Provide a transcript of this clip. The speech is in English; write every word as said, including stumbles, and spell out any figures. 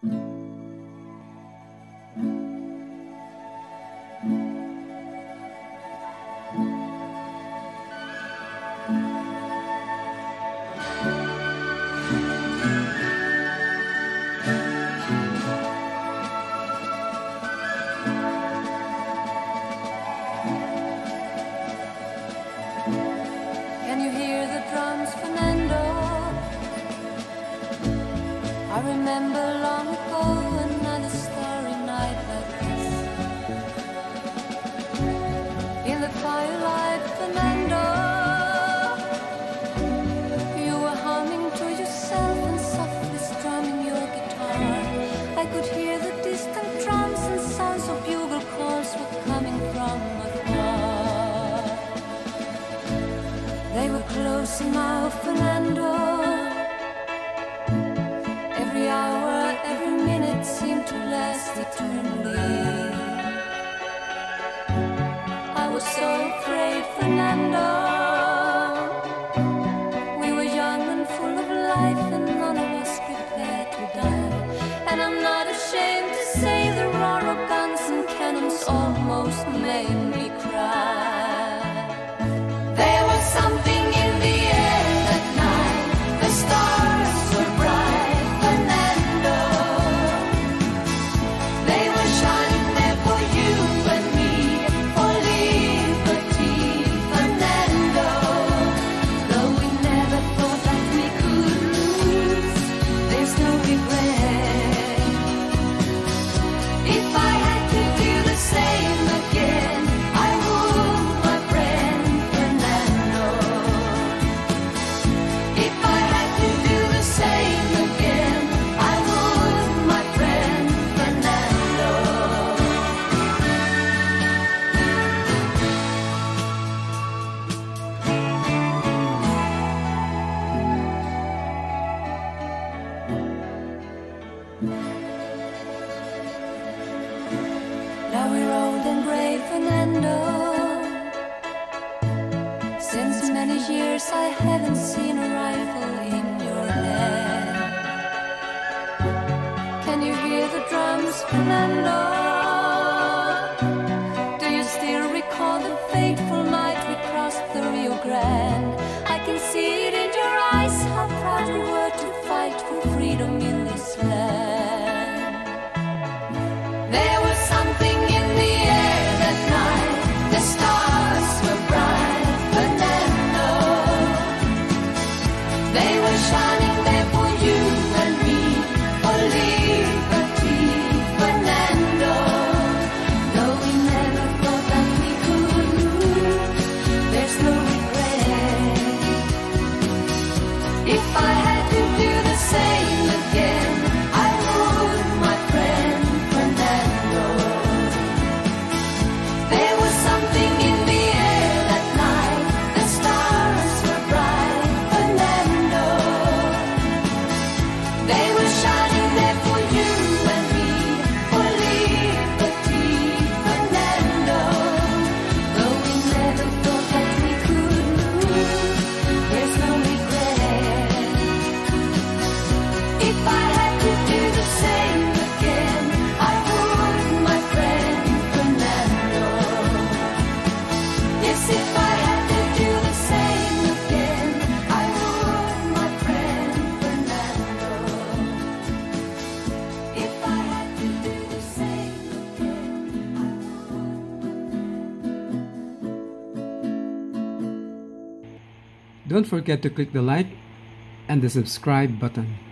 Can you hear the drums, Fernando? I remember long ago another starry night like this. In the firelight, Fernando, you were humming to yourself and softly strumming your guitar. I could hear the distant drums and sounds of bugle calls were coming from afar. They were close now, Fernando. Every hour, every minute seemed to last eternally. I was so afraid, Fernando. We were young and full of life, and none of us prepared to die. And I'm not ashamed to say the roar of guns and cannons almost made me cry. Something in the air that night, the stars were bright, Fernando. They were shining there for you and me, for liberty, Fernando. Though we never thought that we could lose, there's no regret. If I had to do the same again, I would, my friend Fernando. If I had to do the same again, I would, my friend Fernando. Now we're old and gray, Fernando. Since many years I haven't seen a rifle in your hand. Can you hear the drums, Fernando? Do you still recall the fateful night we crossed the Rio Grande? I can see it in your eyes, how proud we were to fight for freedom in this land. There was something in the air that night, the stars were bright, Fernando. They were shining there for you and me, for liberty, Fernando. Though we never thought that we could lose, there's no regret. If I had to do the same again, I would, my friend Fernando. There was something in the air that night, the stars were bright, Fernando. They were shining there for you and me, for liberty, Fernando. Though we never thought that we could lose, there's no regret. If I had to do the same again, I would, my friend Fernando. Yes, if I had to do the same again, I would, my friend Fernando. If I had to do the same again, I would. Don't forget to click the like and the subscribe button.